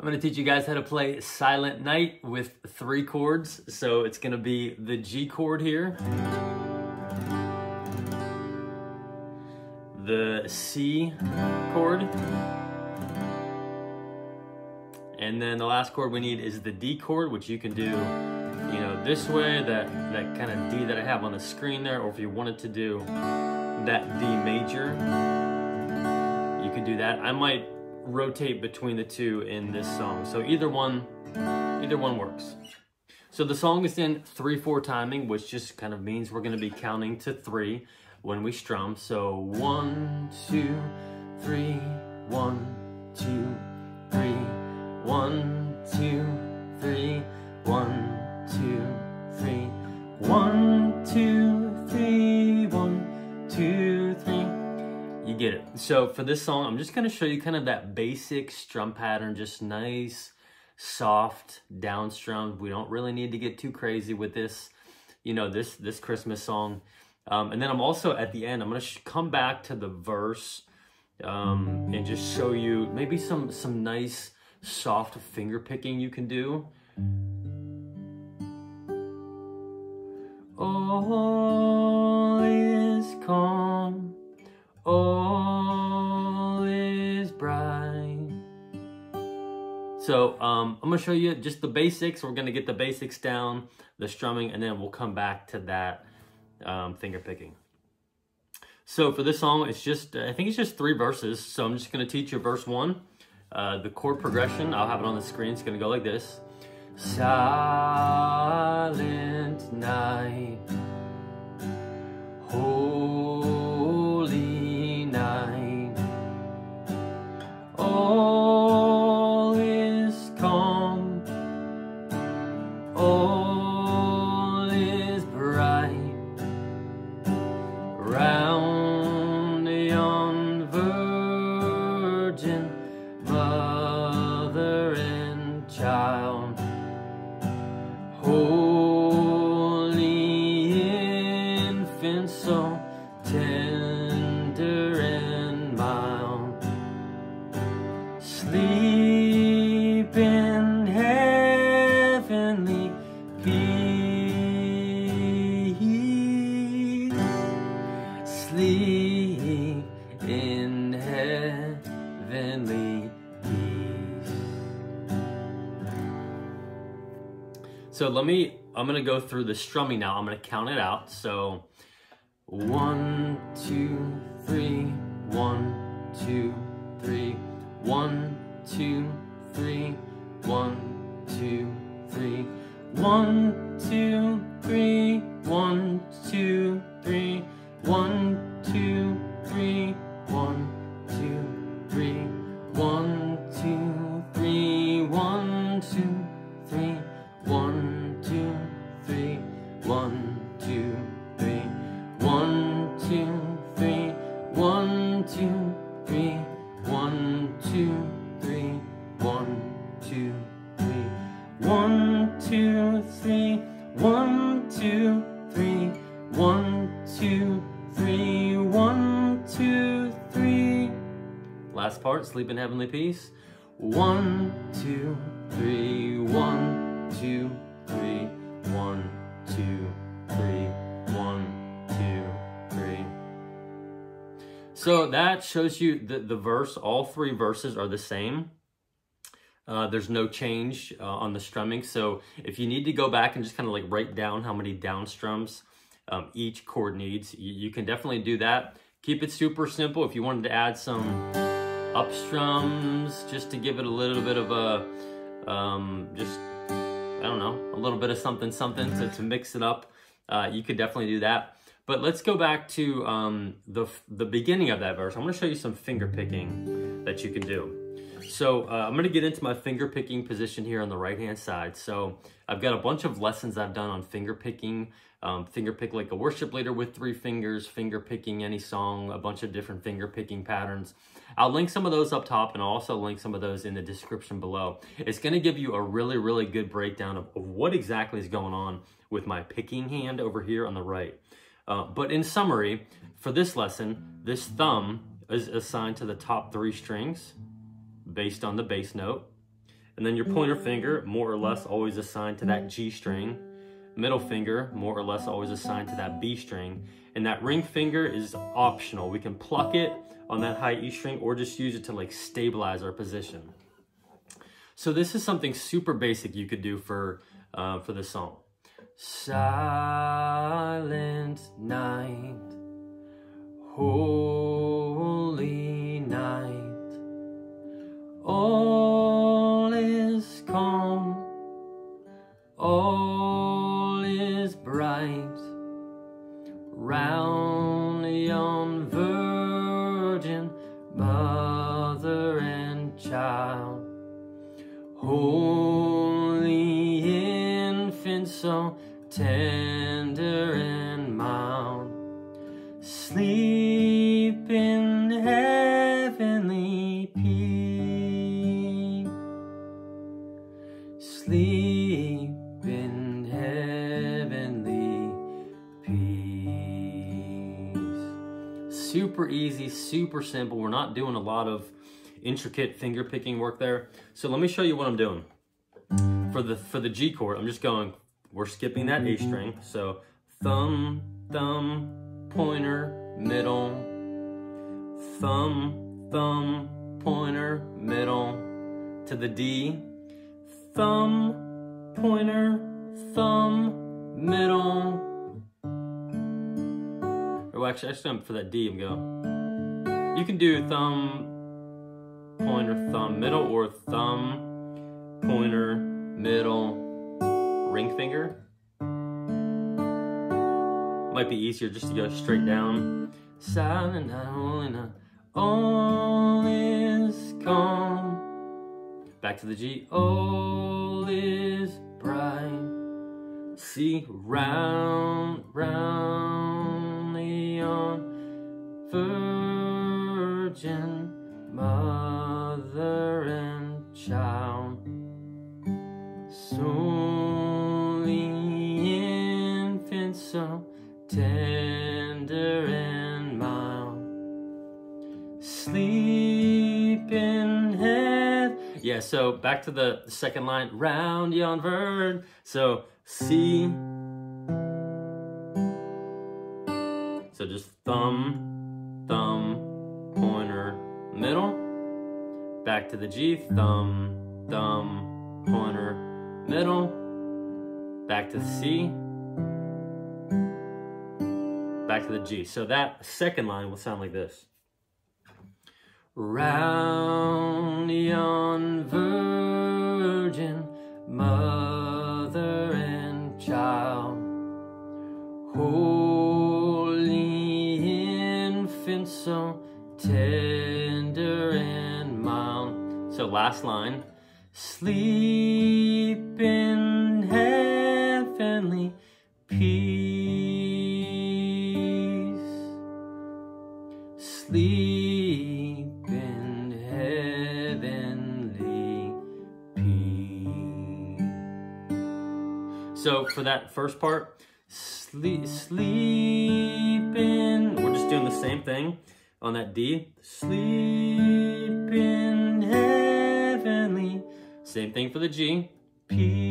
I'm going to teach you guys how to play Silent Night with three chords. So it's going to be the G chord here, the C chord, and then the last chord we need is the D chord, which you can do, you know, this way, that kind of D that I have on the screen there, or if you wanted to do that D major, you could do that. I might rotate between the two in this song, so either one works. So the song is in 3/4 timing, which just kind of means we're going to be counting to 3 when we strum. So 1 2 3 1 2 3 1 2 3 1 2 3 1 2 3 1 2 3. You get it. So for this song, I'm just going to show you kind of that basic strum pattern, just nice, soft, down strum. We don't really need to get too crazy with this, you know, this Christmas song. And then I'm also at the end, I'm going to come back to the verse and just show you maybe some nice, soft finger picking you can do. All is calm. All is bright. So I'm gonna show you just the basics. We're gonna get the basics down, the strumming, and then we'll come back to that finger picking. So for this song, it's just I think it's just 3 verses. So I'm just gonna teach you verse 1, the chord progression. I'll have it on the screen. It's gonna go like this: Silent night, holy. All is calm, all is bright, round yon virgin, mother and child, holy infant, so tender and mild, sleep in heavenly peace, sleep in heavenly peace. So I'm gonna go through the strumming now. I'm gonna count it out. So 1 2 3 1 2 3 1 2 3 1 2 3 1 2 3 1 2 3 1 2 3 1 2 3 1 2 3 1 2 3 1 2 3 1 2 3 1 2 3 1 2 3 1 2 3 1 2 3 1 2 3 1 2 3 1 2 3 1 2 3. Last part, sleep in heavenly peace. 1 2 3 1 2 3 1 2 3 1 2 3. So that shows you the verse. All 3 verses are the same. There's no change on the strumming. So if you need to go back and just kind of like write down how many down strums each chord needs, you can definitely do that. Keep it super simple. If you wanted to add some up strums just to give it a little bit of a I don't know, a little bit of something to mix it up. You could definitely do that. But let's go back to the beginning of that verse. I'm going to show you some finger picking that you can do. So I'm going to get into my finger picking position here on the right-hand side. So I've got a bunch of lessons I've done on finger picking. Finger pick like a worship leader with 3 fingers, finger picking any song, a bunch of different finger picking patterns. I'll link some of those up top, and I'll also link some of those in the description below. It's going to give you a really, really good breakdown of what exactly is going on with my picking hand over here on the right. But in summary, for this lesson, this thumb is assigned to the top 3 strings based on the bass note. And then your pointer finger, more or less always assigned to that G string. Middle finger, more or less always assigned to that B string. And that ring finger is optional. We can pluck it on that high E string or just use it to like stabilize our position. So this is something super basic you could do for this song. Silent night, holy night, all is calm, all is bright, round yon virgin, mother and child. Holy infant, so tender and mild, sleep in heavenly peace, sleep in heavenly peace. Super easy, super simple. We're not doing a lot of intricate finger picking work there. So let me show you what I'm doing. For the G chord, I'm just going, we're skipping that A string. So thumb, thumb, pointer, middle. Thumb, thumb, pointer, middle. To the D. Thumb, pointer, thumb, middle. Or actually for that D, I'm going. You can do thumb, pointer, thumb, middle, or thumb, pointer, middle, ring finger. Might be easier just to go straight down. Silent night, holy night, all is calm. Back to the G, all is bright. C, round, round, yon virgin, mother and child, solely infant, so tender and mild, sleep in heaven. Yeah, so back to the second line, round yon vern. So C, so just thumb, thumb, pointer, middle, back to the G, thumb, thumb, pointer, middle, back to the C, back to the G. So that second line will sound like this. Round yon virgin, mother and child, holy infant, so tender and mild. So last line, sleep in heavenly peace, sleep in heavenly peace. So for that first part, sleep in, we're just doing the same thing on that D, sleep in heavenly, same thing for the G, peace.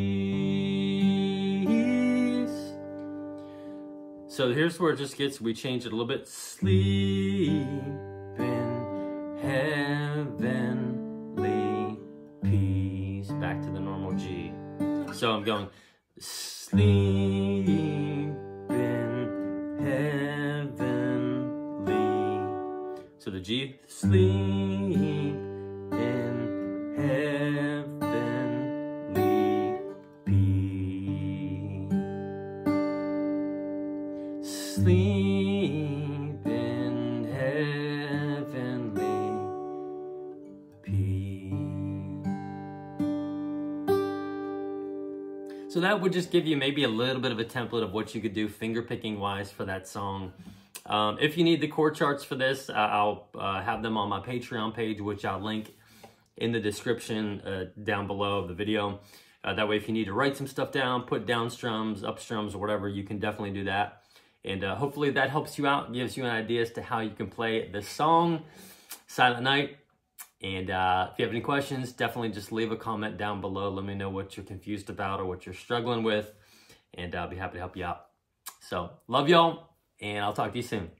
So here's where it just gets, we change it a little bit, sleep in heavenly peace, back to the normal G. So I'm going, sleep in heavenly. So the G, sleep in heavenly peace, sleep in heavenly peace. So that would just give you maybe a little bit of a template of what you could do finger picking wise for that song. If you need the chord charts for this, I'll have them on my Patreon page, which I'll link in the description down below of the video. That way, if you need to write some stuff down, put down strums, up strums, or whatever, you can definitely do that. And hopefully that helps you out, gives you an idea as to how you can play this song, Silent Night. And if you have any questions, definitely just leave a comment down below. Let me know what you're confused about or what you're struggling with, and I'll be happy to help you out. So, love y'all, and I'll talk to you soon.